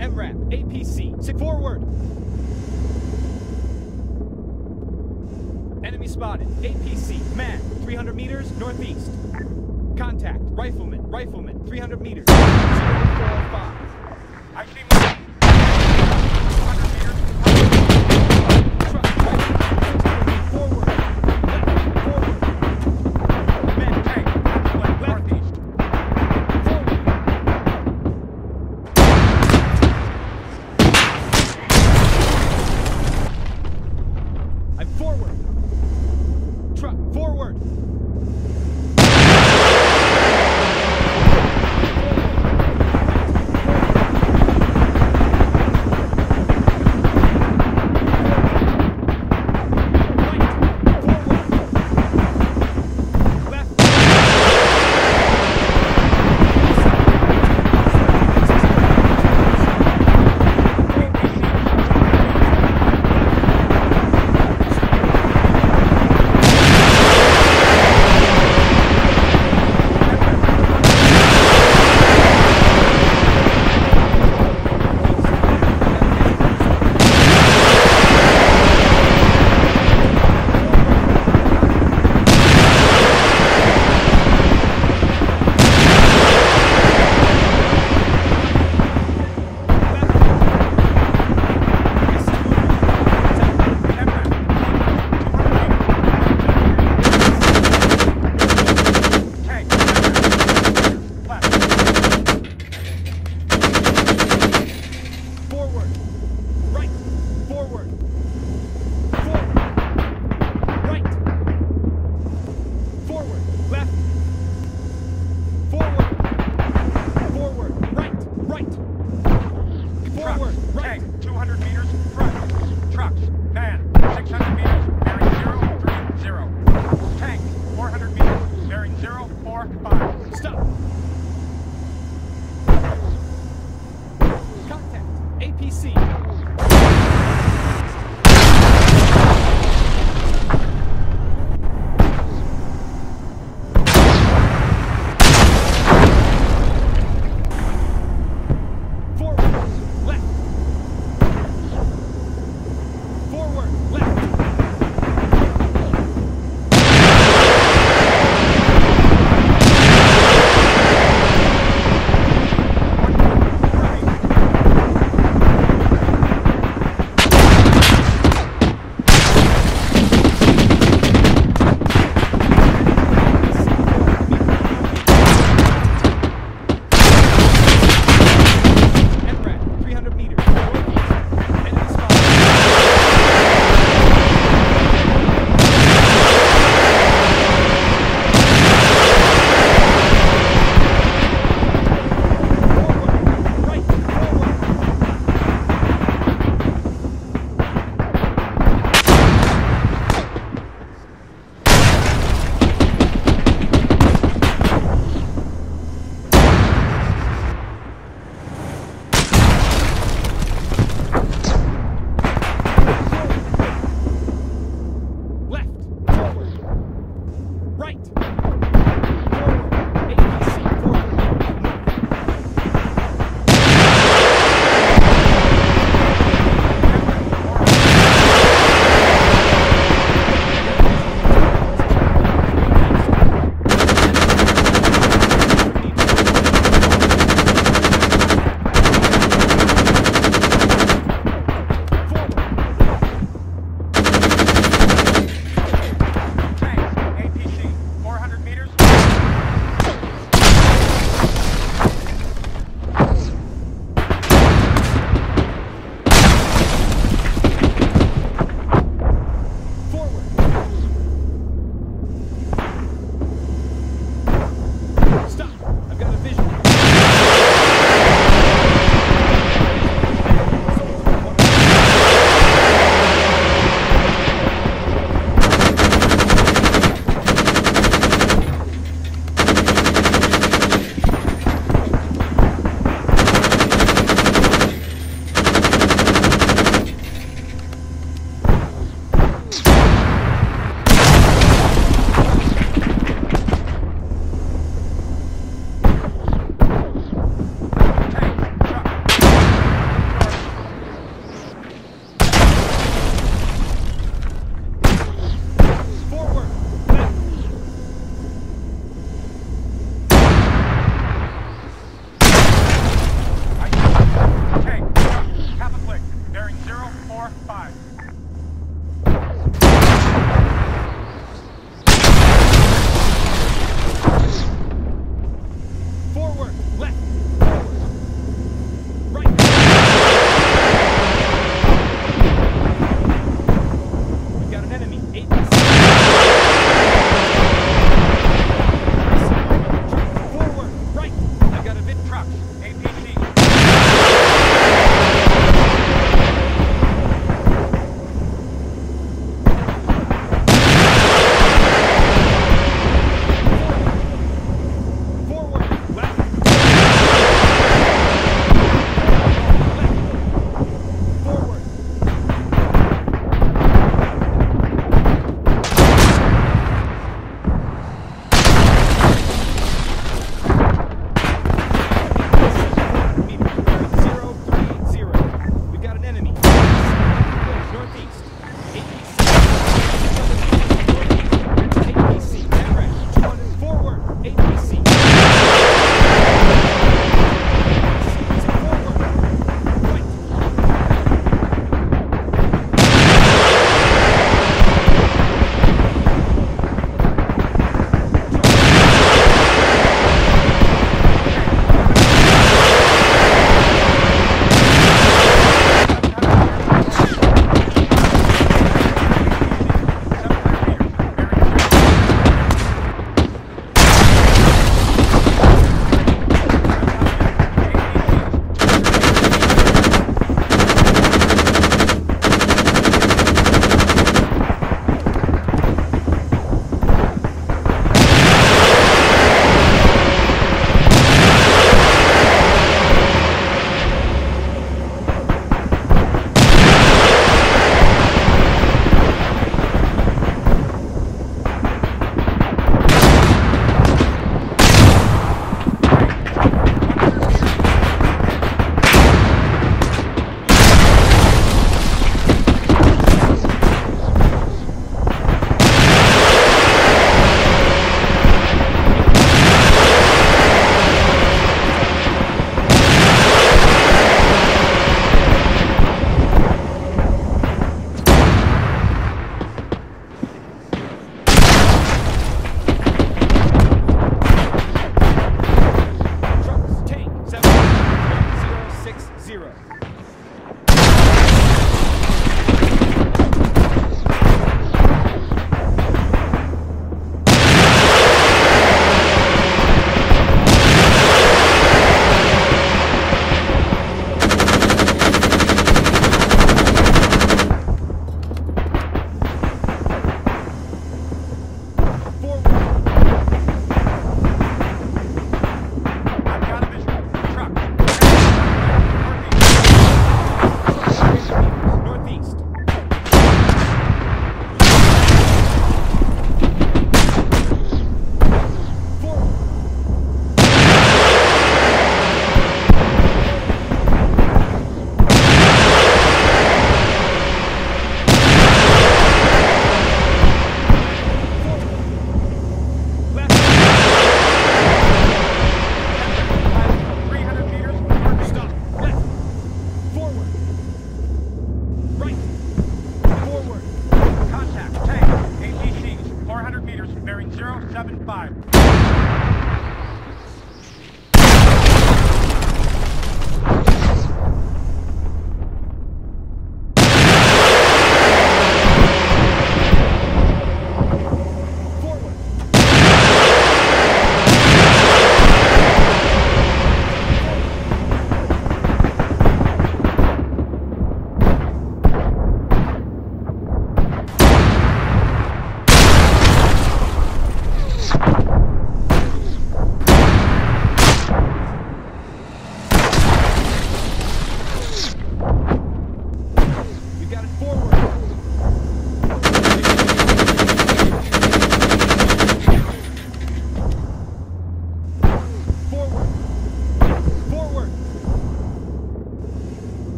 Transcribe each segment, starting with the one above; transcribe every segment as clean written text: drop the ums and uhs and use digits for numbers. MRAP, APC, stick forward. Enemy spotted, APC, man, 300 meters, northeast. Contact, rifleman, 300 meters, 045. I see movement. 100 meters. Truck, right, forward, left, forward. Men, tank, halfway, left, east. Forward. I'm forward. Truck, forward.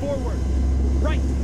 Forward, right.